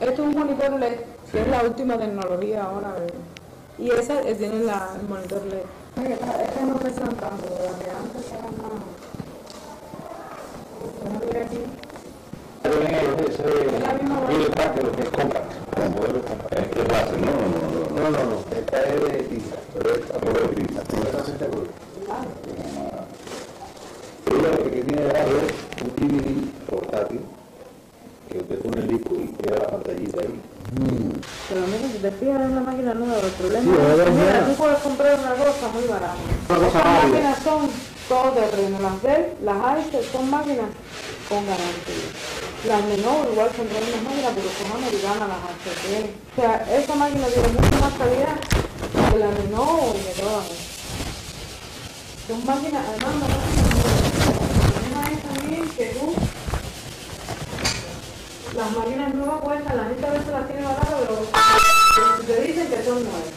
Esto es un monitor LED, sí, que es la última tecnología ahora, ¿verdad? Y esa tiene el monitor LED. Estas no pesan tanto, porque antes eran más. Es la misma lo que es compact, con modelo compact. Es que es base, no. Esta es de tinta, pero esta es de tinta. Esta es de color. Ella lo que tiene debajo es un DVD portátil, que usted pone el disco y queda la pantallita ahí. Pero mira, si te fijas en una máquina nueva, el problema es que mira, tú puedes comprar una cosa muy barata. Estas máquinas son todo terreno, las Dell, las Acer son máquinas con garantía. Las Lenovo igual son tremendas máquinas, pero son americanas las HP. O sea, esa máquina tiene mucha más calidad que las Lenovo y de todas. Son máquinas, además, no máquinas. El problema es también que tú... Las máquinas nuevas cuestan, la gente a veces las tiene baratas, pero te dicen que son nuevas.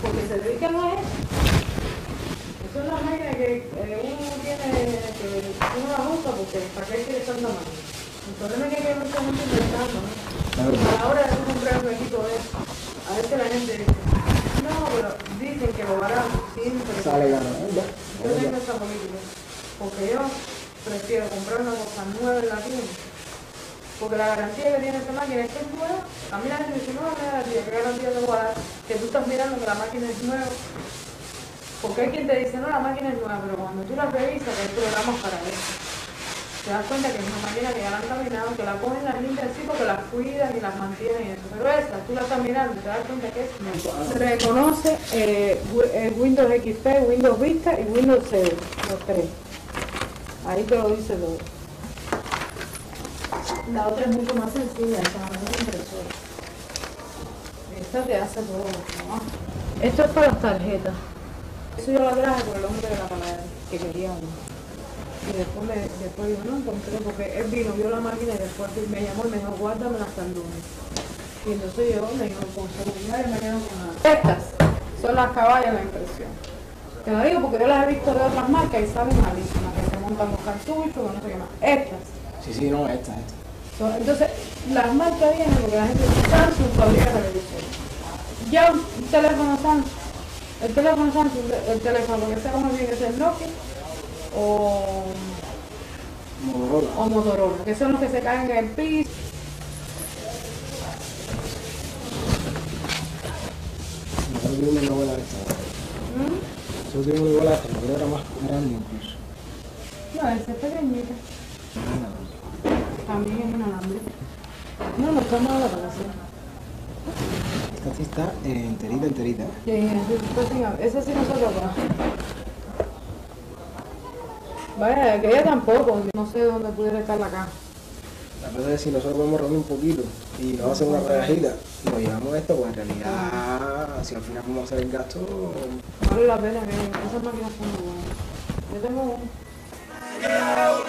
Porque se dedican a eso. Son las máquinas que uno tiene, que uno las usa porque para qué quiere tanta máquina. El problema es que hay mucha gente inventando, ¿no? A la hora de comprar un equipo de eso, a veces la gente dice, no, pero dicen que lo barato siempre sale ganando. Yo tengo esa política, porque yo prefiero comprar una cosa nueva en la tienda. Porque la garantía que tiene esta máquina es que es nueva. A mí la gente dice, no, ¿qué garantía te voy a dar? Que tú estás mirando que la máquina es nueva. Porque hay quien te dice, no, la máquina es nueva, pero cuando tú la revisas, que hay programas para eso. Te das cuenta que es una máquina que ya la han caminado, que la cogen, las limpias así porque las cuidan y las mantienen y eso. Pero esa, tú la estás mirando, te das cuenta que es nueva. Se reconoce Windows XP, Windows Vista y Windows 7, los tres. Ahí te lo dice todo. La otra es mucho más sencilla, esta no es impresora. Esta te hace todo, ¿no? Esto es para las tarjetas. Eso yo la traje por el hombre de la palabra, que quería uno. Y después yo no encontré, porque él vino, vio la máquina y después me llamó y me dijo, guárdame las tandunas. Y entonces yo me dijo, con seguridad y me quedo con nada. Estas son las caballas de la impresión. Te lo digo porque yo las he visto de otras marcas y saben malísimas, que se montan los cartuchos, no sé qué más. Estas. Sí, no, estas. Entonces, las marcas vienen porque la gente dice Samsung fabrica televisores. Ya un teléfono Samsung, el teléfono que sea como tiene que ser Nokia o Motorola. Que son los que se caen en el piso. Yo tengo una bola de esta. Yo tengo una bola de esta, pero era más grande incluso. No, esa es pequeñita. También es un alambre. No, no está mal la relación. Esta sí está enterita. Sí, esa sí no se toca. Vaya, que ella tampoco. No sé dónde pudiera estar la caja. La verdad es que si nosotros vamos a reunir un poquito y nos hacemos una rajita, nos llevamos esto, pues en realidad, si al final vamos a hacer el gasto... Vale la pena, que esas máquinas son muy buenas. Yo tengo una.